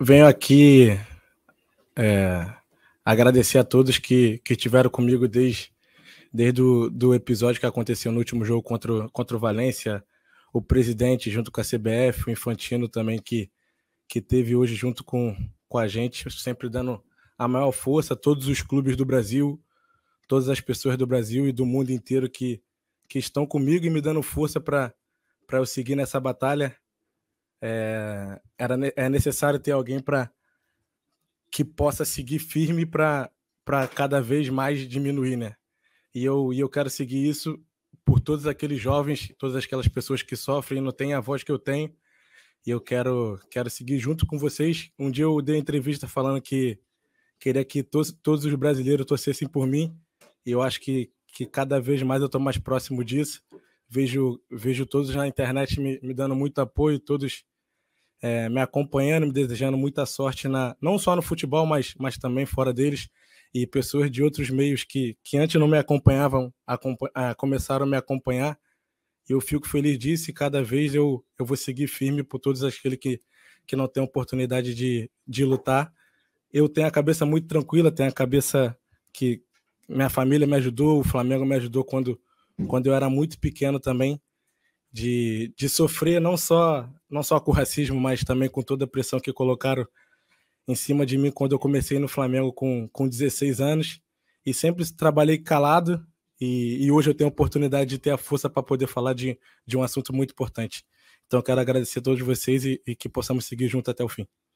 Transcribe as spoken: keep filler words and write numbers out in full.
venho aqui é, agradecer a todos que, que tiveram comigo desde, desde o do episódio que aconteceu no último jogo contra, contra o Valência, o presidente junto com a C B F, o Infantino também que, que teve hoje junto com, com a gente, sempre dando a maior força, todos os clubes do Brasil, todas as pessoas do Brasil e do mundo inteiro que, que estão comigo e me dando força para eu seguir nessa batalha. É, era, é necessário ter alguém para que possa seguir firme para cada vez mais diminuir, né? E eu, e eu quero seguir isso por todos aqueles jovens, todas aquelas pessoas que sofrem e não têm a voz que eu tenho. E eu quero, quero seguir junto com vocês. Um dia eu dei entrevista falando que queria que todos, todos os brasileiros torcessem por mim. E eu acho que, que cada vez mais eu estou mais próximo disso. Vejo, vejo todos na internet me, me dando muito apoio, todos é, me acompanhando, me desejando muita sorte, na, não só no futebol, mas, mas também fora deles. E pessoas de outros meios que, que antes não me acompanhavam, acompan ah, começaram a me acompanhar. E eu fico feliz disso e cada vez eu, eu vou seguir firme por todos aqueles que, que não têm oportunidade de, de lutar. Eu tenho a cabeça muito tranquila, tenho a cabeça que minha família me ajudou, o Flamengo me ajudou quando... quando eu era muito pequeno também, de, de sofrer não só, não só com o racismo, mas também com toda a pressão que colocaram em cima de mim quando eu comecei no Flamengo com, com dezesseis anos, e sempre trabalhei calado, e, e hoje eu tenho a oportunidade de ter a força para poder falar de, de um assunto muito importante. Então eu quero agradecer a todos vocês e, e que possamos seguir junto até o fim.